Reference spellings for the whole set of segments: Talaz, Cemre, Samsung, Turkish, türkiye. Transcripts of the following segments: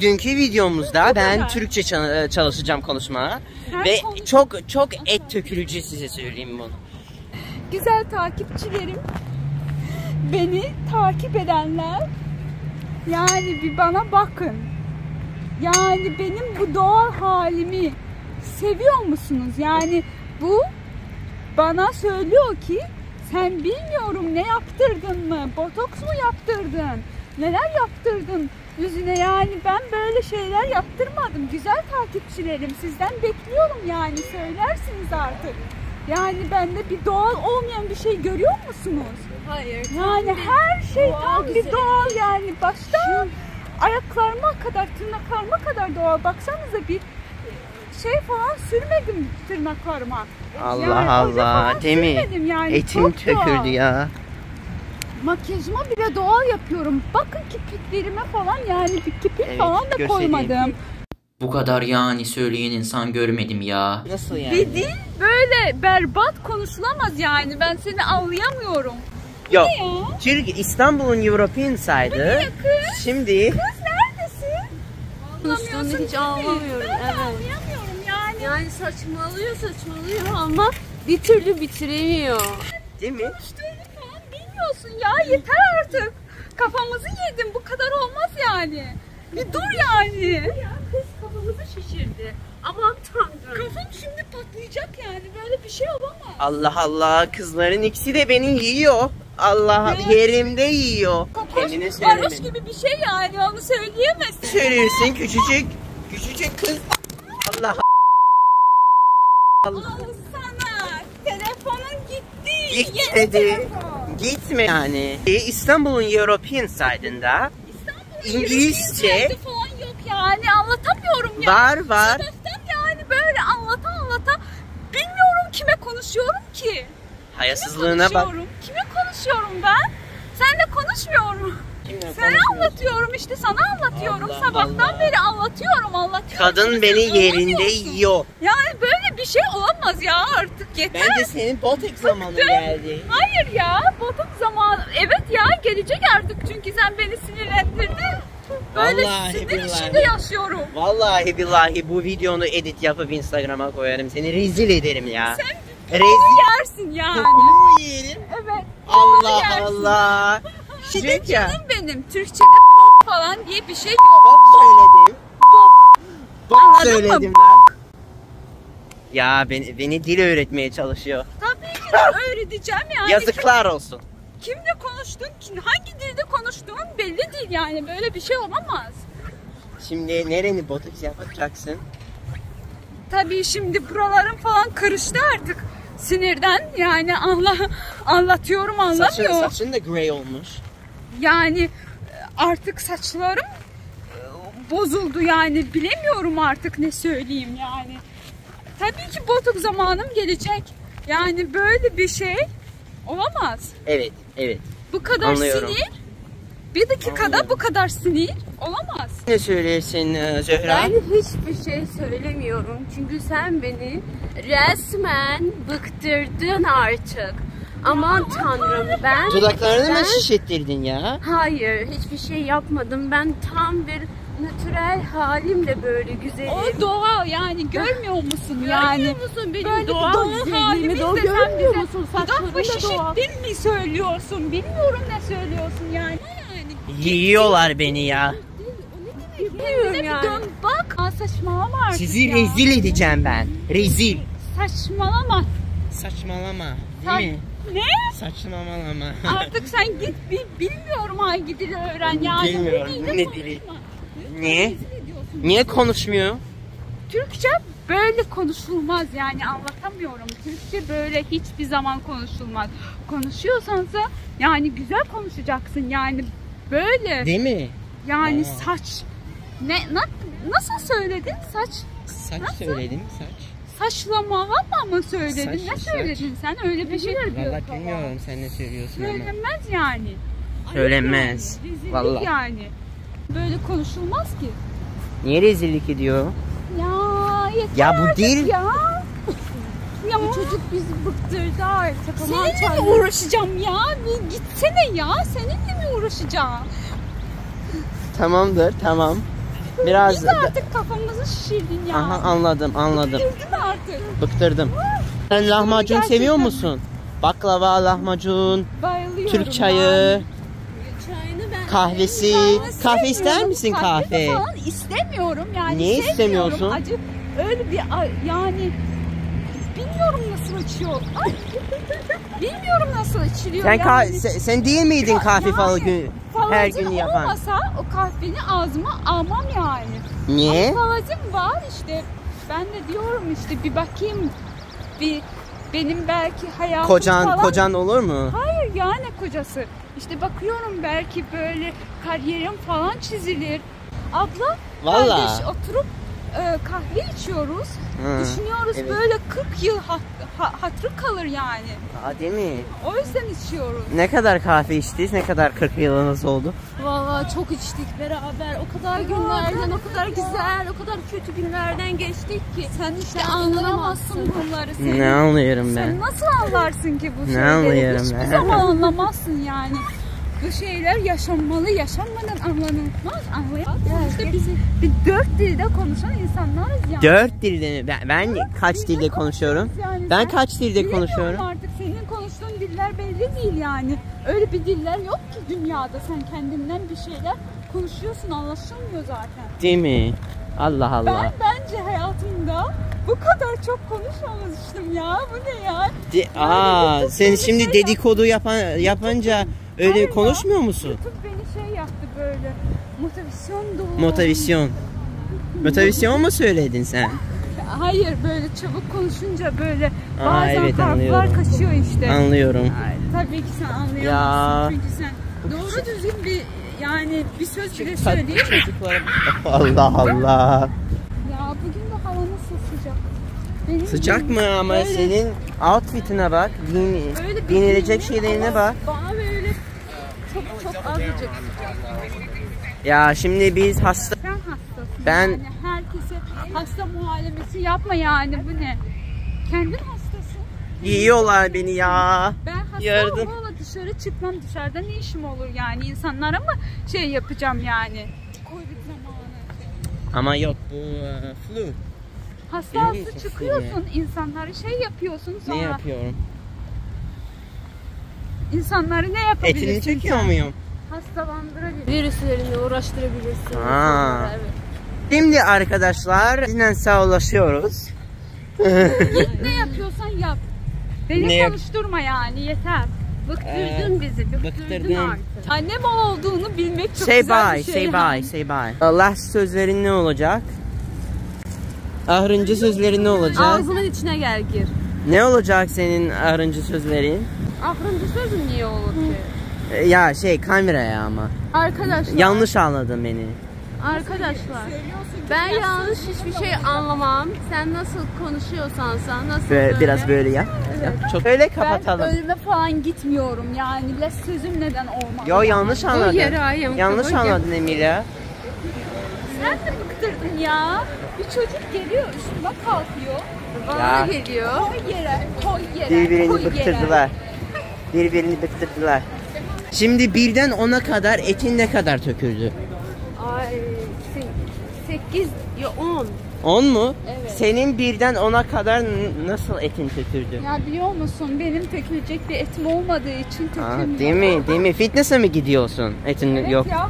Dünkü videomuzda ben Türkçe çalışacağım konuşmaya. Ve çok et tökülücü, size söyleyeyim bunu. Güzel takipçilerim, beni takip edenler, yani bir bana bakın. Yani benim bu doğal halimi seviyor musunuz? Yani bu bana söylüyor ki sen bilmiyorum ne yaptırdın mı? Botoks mu yaptırdın? Neler yaptırdın yüzüne? Yani ben böyle şeyler yaptırmadım. Güzel takipçilerim, sizden bekliyorum yani, söylersiniz artık. Yani bende bir doğal olmayan bir şey görüyor musunuz? Hayır. Yani her şey tam bir doğal yani. Baştan ayaklarıma kadar, tırnaklarıma kadar doğal. Baksanıza, bir şey falan sürmedim tırnaklarıma. Allah yani, Allah, değil mi? Yani. Etim töküldü ya. Makyajıma bile doğal yapıyorum. Bakın kirpiklerime falan, yani bir kirpik falan da koymadım. Bu kadar yani söyleyen insan görmedim ya. Nasıl yani? Dediğin böyle berbat konuşulamaz yani. Ben seni anlayamıyorum. Yok. Çünkü İstanbul'un European side'ı. Şimdi. Kız neredesin? Konuştuğunu hiç anlamıyorum. Ben anlayamıyorum yani. Yani saçmalıyor ama bir türlü bitiremiyor. Değil mi? Konuştuğunu falan bilmiyorsun ya, yeter artık. Kafamızı yedim, bu kadar olmaz yani. Bir dur yani. Şişirdi. Aman Tanrım. Kafam şimdi patlayacak yani. Böyle bir şey olamaz. Allah Allah. Kızların ikisi de beni yiyor. Allah, evet. Yerimde yiyor. Varoş gibi bir şey yani. Onu söyleyemezsin. Söylüyorsun küçücük. Küçücük kız. Allah Allah. Al sana. Telefonun gitti. Gitmedi. Gitme yani. İstanbul'un European side'ında İngilizce falan yok yani. Anlatamıyorum. Var. Yani böyle anlata bilmiyorum kime konuşuyorum ki. Hayasızlığına bak. Kime konuşuyorum ben? Senle konuşmuyorum. Sana anlatıyorum işte, sana anlatıyorum. Allah, sabahtan beri anlatıyorum. Kadın beni yerinde yiyor. Yani böyle bir şey olamaz ya, artık yeter. Bence senin botoks zamanı geldi. Hayır ya, botoks zamanı. Evet ya, gelecek artık çünkü sen beni sinirlendirdin. Böyle sinir içinde yaşıyorum. Vallahi billahi bu videonu edit yapıp Instagram'a koyarım. Seni rezil ederim ya. Sen rezil yersin yani. Bunu yerim. Evet. Allah Allah. Şimdi canım benim. Türkçe'de pop falan diye bir şey yok. Pop söyledim. Pop söyledim lan. Ya beni dil öğretmeye çalışıyor. Tabii ki de öğreteceğim yani. Yazıklar olsun. Kimle konuştun? Hangi dilde konuştuğun belli değil yani. Böyle bir şey olamaz. Şimdi nereni botoks yapacaksın? Tabii şimdi buralarım falan karıştı artık. Sinirden yani anlatıyorum anlamıyor. Saçın da grey olmuş. Yani artık saçlarım bozuldu yani. Bilemiyorum artık ne söyleyeyim yani. Tabii ki botoks zamanım gelecek. Yani böyle bir şey olamaz. Evet. Bu kadar anlıyorum. Sinir. Bir dakikada anlıyorum. Bu kadar sinir olamaz. Ne söyleyesin Zehra? Ben hiçbir şey söylemiyorum. Çünkü sen beni resmen bıktırdın artık. Aman Tanrım, ben... Dudaklarını mı şişettirdin ya? Hayır, hiçbir şey yapmadım. Ben tam bir natürel halimle böyle güzelim. O doğa yani, görmüyor musun yani? Görmüyor musun benim böyle doğal halimi? Görmüyor musun? Dudakla şişettin mi söylüyorsun? Bilmiyorum ne söylüyorsun yani. Yiyorlar beni ya. Bilmiyorum yani. Bak, saçmalama artık. Sizi rezil edeceğim ben. Rezil. Saçmalama. Değil mi? Ne? Saçmalama. Artık sen git, bilmiyorum hangi dili öğren yani. Bilmiyorum ne dili. Niye? Niye konuşmuyor? Türkçe böyle konuşulmaz yani, anlatamıyorum. Türkçe böyle hiçbir zaman konuşulmaz. Konuşuyorsanız da yani güzel konuşacaksın yani böyle. Değil mi? Yani saç. Nasıl söyledin saç? Saç söyledim, saç. Saçlamalama mı söyledin? Ne söyledin sen? Öyle bir şey diyorsun. Vallahi bilmiyorum sen ne söylüyorsun. Söylenmez yani. Söylenmez. Vallahi yani. Böyle konuşulmaz ki. Niye rezillik ediyor? Ya yeter. Ya bu dil. Ya bu çocuk bizi bıktırdı artık. Seninle mi uğraşacağım ya? Bir gitsene ya. Seninle mi uğraşacağım? Tamamdır. Biraz biz artık kafamızı şişirdin ya. Aha, anladım. Bıktırdın artık. Bıktırdım. Sen lahmacun gerçekten seviyor musun? Baklava, lahmacun, bayılıyorum. Türk çayı. Kahvesi. Kahve ister misin kahve? Falan istemiyorum yani. Niye istemiyorsun? Acı öyle bir yani bilmiyorum nasıl açıyor. Ay, bilmiyorum nasıl açılıyor. Sen yani. Sen diye miydin kahve falan yani, her gün yapan? Olmasa o kahveni ağzıma almam yani. Niye? Falacım var işte. Ben de diyorum işte bir bakayım bir. Benim belki hayatım kocan olur mu? Hayır yani kocası. İşte bakıyorum belki böyle kariyerim falan çizilir. Abla, vallahi kardeş oturup kahve içiyoruz. Hı, düşünüyoruz evet. Böyle 40 yıl hatırı kalır yani. Aa, değil mi? O yüzden içiyoruz. Ne kadar kahve içtiniz? Ne kadar 40 yılınız oldu? Vallahi çok içtik beraber. O kadar günlerden, o kadar güzel, o kadar kötü günlerden geçtik ki. Sen işte anlamazsın bunları. Senin. Ne anlıyorum ben? Sen nasıl anlarsın ki bu şeyleri? Ne anlıyorum hiçbir ben? Hiçbir zaman anlamazsın yani. Bu şeyler yaşanmalı, yaşanmadan anlanılmaz. Anlayamazsın. İşte biz dört dilde konuşan insanlarız yani. Dört dilde mi? Ben kaç dilde konuşuyorum? Yani ben kaç dilde konuşuyorum? Artık senin konuştuğun diller belli değil yani. Öyle bir diller yok ki dünyada. Sen kendinden bir şeyler konuşuyorsun, anlaşılmıyor zaten. Değil mi? Allah Allah. Ben bence hayatımda bu kadar çok konuşmamıştım ya. Bu ne ya? Sen şimdi şey dedikodu yapınca öyle hayır konuşmuyor ya, musun? YouTube beni şey yaptı böyle. Motivasyon. Motivasyon mu söyledin sen? Hayır böyle çabuk konuşunca böyle bazen evet, harfler kaçıyor işte. Anlıyorum. Tabii ki sen anlayamazsın ya. Çünkü sen doğru düzgün bir yani bir söz bile söyleyemedin. Allah Allah. Ya bugün de hava nasıl sıcak? Benim sıcak mı ama böyle, senin outfitine bak. Yenilecek şeylerine bak. Çok azıcık. Ya şimdi biz hasta. Sen hastasın. Ben yani herkese hasta mualemesi yapma yani bu ne? Kendin hastasın. Yiyorlar beni ya. Ben hasta yardım. Ola dışarı çıkmam, dışarıda ne işim olur yani insanlara mı şey yapacağım yani? Covid zamanı. Ama yok bu flu. Hasta çıkıyorsun insanlara şey yapıyorsun sonra. Ne yapıyorum? İnsanları ne yapabilirsin? Etini çekiyor muyum? Hastalandırabilirsin. Virüslerini uğraştırabilirsin. Evet. Şimdi arkadaşlar sizinle sağlaşıyoruz. Git ne yapıyorsan yap. Beni ne konuşturma yani yeter. Bıktırdın bizi. Bıktırdın artık. Annem o olduğunu bilmek çok güzel bir şey. Say bye. Last sözlerin ne olacak? Ahırıncı sözlerin ne olacak? Ağzının içine gel gir. Ne olacak senin ahırıncı sözlerin? Ahırıncı sözün niye olur ki? Ya kameraya ama. Arkadaşlar. Yanlış anladın beni. Arkadaşlar. Ben yanlış hiçbir şey anlamam. Sen nasıl konuşuyorsan sen nasıl böyle, biraz böyle yap. Evet. Çok öyle kapatalım. Ben ölüme falan gitmiyorum yani. Les sözüm neden olmaz? Yo yanlış anladın. Yanlış anladın Emine. Sen de bıktırdın ya. Bir çocuk geliyor üstüme kalkıyor. Bana geliyor. Koy yere. Birbirini bıktırdılar. Şimdi birden 10'a kadar etin ne kadar töküldü? Ay 8 ya 10. 10 mu? Evet. Senin birden 10'a kadar nasıl etin töküldü? Ya biliyor musun benim tökülecek bir etim olmadığı için tökülmüyor. Değil mi? Fitness'e mi gidiyorsun? Etin evet, yok. Ya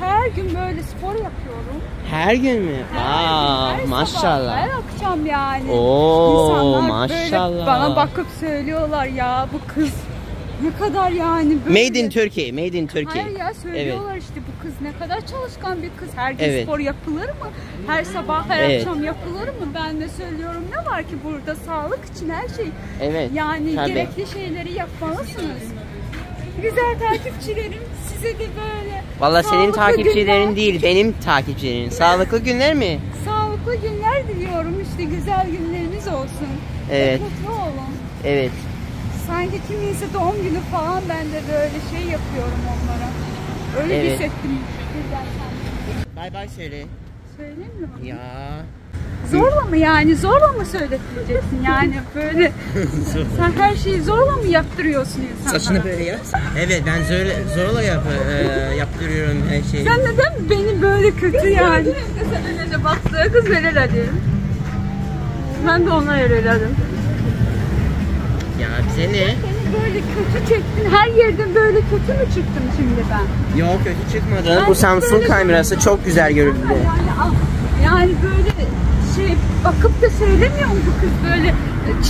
her gün böyle spor yapıyorum. Her gün mü? Her gün, maşallah. Her akşam yani. İnsanlar maşallah. Böyle bana bakıp söylüyorlar ya bu kız ne kadar yani böyle. Made in Turkey. Hayır ya söylüyorlar evet. İşte bu kız ne kadar çalışkan bir kız. Her gün evet. Spor yapılır mı? Her sabah her evet. Akşam yapılır mı? Ben de söylüyorum ne var ki burada sağlık için her şey. Evet. Yani tabii. Gerekli şeyleri yapmalısınız. Güzel takipçilerim size de böyle. Valla senin takipçilerin günler. Değil benim takipçilerim. Sağlıklı günler mi? Sağlıklı günler diliyorum işte güzel günleriniz olsun. Evet. Mutlu olun. Evet. Sanki kimse doğum günü falan ben de böyle şey yapıyorum onlara. Öyle evet. Hissettim. Bay bay söyle. söyleyeyim mi? Ya. Zorla mı yani? Zorla mı söyletileceksin? Yani böyle sen her şeyi zorla mı yaptırıyorsun insanlara? Saçını böyle yapsın. Evet ben zorla yaptırıyorum her şeyi. Sen neden beni böyle kötü yani? Kız önüne baktığı kız vereladım. Ben de ona vereladım. Ya bize ne? Böyle kötü çektin, her yerden böyle kötü mü çıktım şimdi ben? Yok kötü çıkmadı. Bu Samsung kamerası çok güzel görüldü. Yani böyle şey bakıp da söylemiyor mu bu kız böyle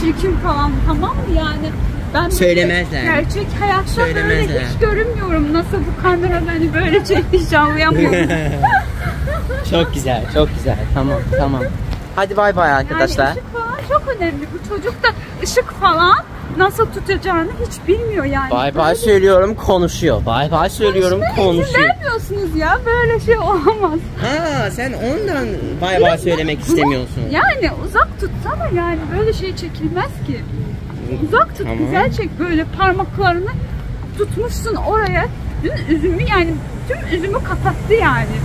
çirkin falan, tamam mı yani? Ben söylemezler. Gerçek hayatta böyle hiç görünmüyorum. Nasıl bu kamera beni böyle çekti, canlayamıyorum. Çok güzel, çok güzel. Tamam, tamam. Hadi bay bay arkadaşlar. Yani ışık falan çok önemli. Bu çocuk da ışık falan nasıl tutacağını hiç bilmiyor yani. Bay bay böyle söylüyorum, konuşuyor. Bay bay söylüyorum, konuşuyor. Vermiyorsunuz ya, böyle şey olamaz. Ha sen ondan bay bay söylemek istemiyorsun. Yani uzak tutsana yani, böyle şey çekilmez ki. Uzak tut, tamam. Güzel çek, böyle parmaklarını tutmuşsun oraya. Dün üzümü yani tüm üzümü kapattı yani.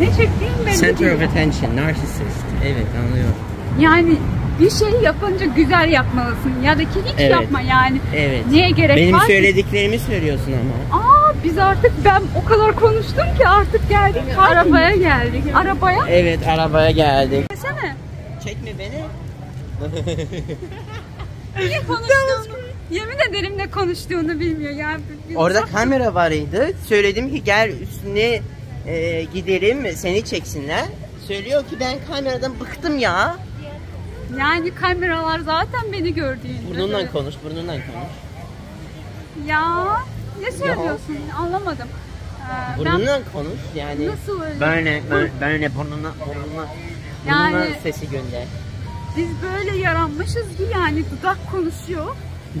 Ne çektiğim belli. Center of attention, narcissist. Evet anlıyorum. Yani bir şeyi yapınca güzel yapmalısın ya da ki hiç evet yapma yani. Evet. Niye gerek benim var? Benim söylediklerimi söylüyorsun ama. Aa biz artık ben o kadar konuştum ki artık geldik. Yani arabaya geldik. Arabaya? Evet arabaya geldik. Çeksene. Çekme beni. Niye konuştuğunu, yemin ederim ne konuştuğunu bilmiyor yani. Orada kamera vardı. Söyledim ki gel üstüne gidelim seni çeksinler. Söylüyor ki ben kameradan bıktım ya. Yani kameralar zaten beni gördüğünde. Burnundan de konuş, burnundan konuş. Ya ne söylüyorsun? Ya. Anlamadım. Burnundan konuş yani. Nasıl öyle? Böyle burnundan yani, sesi gönder. Biz böyle yaranmışız ki yani dudak konuşuyor.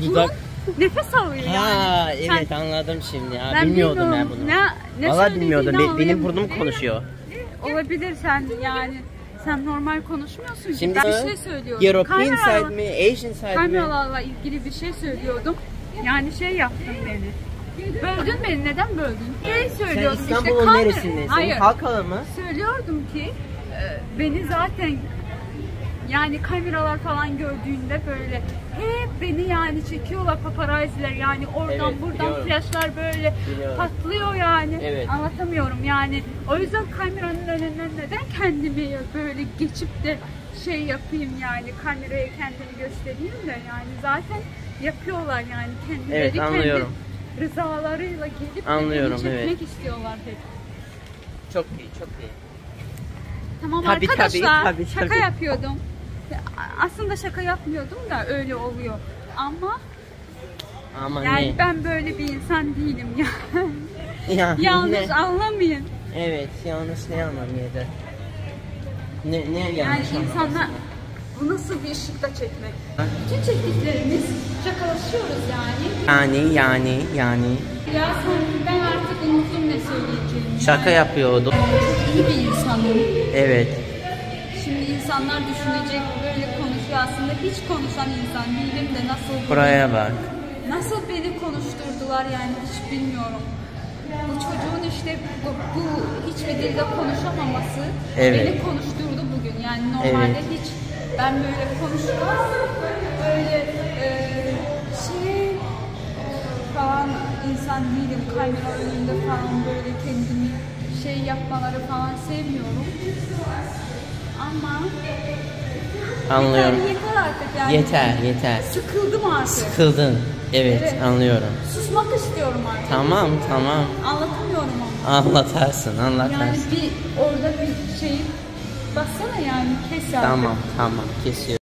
Dudak. Nefes alıyor yani. Evet sen, anladım şimdi ya. Ben bilmiyordum ben bunu. Valla bilmiyordum. Benim burnum konuşuyor. Olabilir sen yani. Sen normal konuşmuyorsun. Şimdi ben bir şey söylüyordum. European side mi, Asian side mi? Kameralarla ilgili bir şey söylüyordum. Yani şey yaptın beni. Böldün beni. Neden böldün? Ne söylüyordum? Sen İstanbul'un işte neresindesin? Hayır. Halkalı mı? Söylüyordum ki beni zaten yani kameralar falan gördüğünde böyle hep beni yani çekiyorlar paparaziler yani oradan evet, buradan biliyorum. Flaşlar böyle biliyorum. Patlıyor yani evet. Anlatamıyorum yani o yüzden kameranın önünden neden kendimi böyle geçip de şey yapayım yani kameraya kendimi göstereyim de yani zaten yapıyorlar yani kendileri evet, kendi rızalarıyla gelip beni çekmek evet istiyorlar hep. Çok iyi çok iyi. Tamam tabii, arkadaşlar tabii, şaka yapıyordum. Aslında şaka yapmıyordum da öyle oluyor. Ama yani ne? Ben böyle bir insan değilim ya. Ya yanlış ne? Anlamayın. Evet yanlış ne anlamıydı? Ne yani yanlış insanlar bu nasıl bir ışıkta çekmek? Ha? Bütün çektiklerimiz şakalaşıyoruz yani. Yani. Ya sanki ben artık unuttum ne söyleyeceğimi. Şaka yani yapıyordum. İyi bir insanım. Evet. Şimdi insanlar düşünecek böyle konuşuyor aslında hiç konuşan insan değilim de nasıl buraya bak. Nasıl beni konuşturdular yani hiç bilmiyorum. Bu çocuğun işte bu hiçbir dilde konuşamaması evet beni konuşturdu bugün. Yani normalde evet hiç ben böyle konuşmaz böyle şey falan insan değilim kamera önünde falan böyle kendimi şey yapmaları falan sevmiyorum. Ama anlıyorum. Yeter artık yani. Yeter. Sıkıldım artık. Sıkıldın. Evet, anlıyorum. Susmak istiyorum artık. Tamam. Anlatamıyorum ama. Anlatarsın. Yani orada bir şeyi bassana yani kes artık. Tamam, kesiyorum.